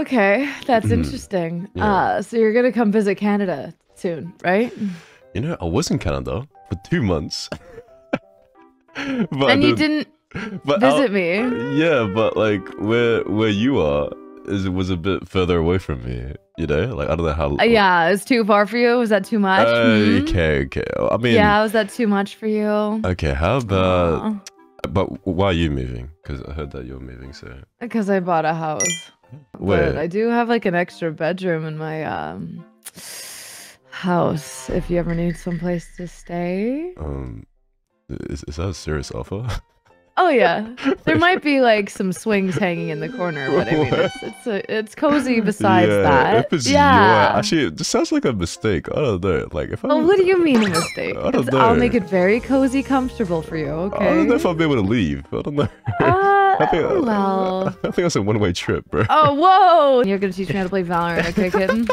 Okay, that's interesting. Yeah. So you're gonna come visit Canada soon, right? You know, I was in Canada for 2 months. And you didn't visit me. Yeah, but like where you are was a bit further away from me. You know, like I don't know how. Yeah, it's too far for you. Was that too much? Okay. I mean, yeah, was that too much for you? Okay, how about? But why are you moving? Because I heard that you're moving, so. Because I bought a house. Where? But I do have like an extra bedroom in my house. If you ever need someplace to stay. Is that a serious offer? Oh yeah, there might be like some swings hanging in the corner, but I mean it's cozy. Besides that, actually, it just sounds like a mistake. I don't know, like if I. Oh, what do you mean a mistake? I don't know. I'll make it very cozy, comfortable for you. Okay. I don't know if I'll be able to leave. I don't know. I think that's a one-way trip, bro. Oh whoa! You're gonna teach me how to play Valorant, okay, kitten?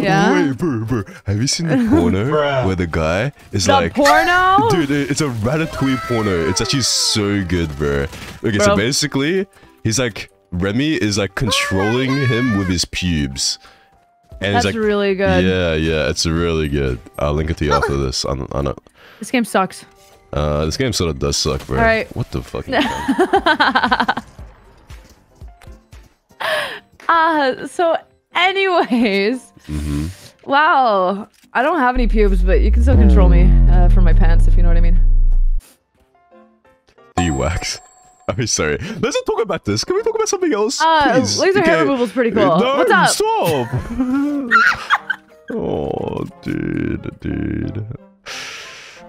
Yeah. Wait, bro, have you seen the porno where the guy is like, porno? Dude, it's a Ratatouille porno. It's actually so good, bro. Okay, so basically, he's like, Remy is like controlling him with his pubes. And that's like, really good. Yeah, it's really good. I'll link it to you after this. This game sucks. This game sort of does suck, bro. All right. What the fuck? So anyways, wow, I don't have any pubes, but you can still control me from my pants, if you know what I mean. Do you wax? I'm sorry. Let's not talk about this. Can we talk about something else? Please? Laser hair removal is pretty cool. No, what's up? Stop! Oh, dude.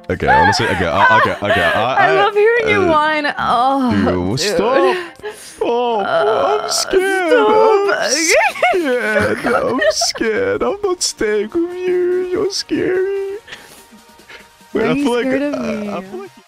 Okay, honestly, okay. I love hearing you whine. Oh, dude. Stop! Oh, I'm scared. Stop. I'm scared. I'm not staying with you. You're scary. Wait, I feel like,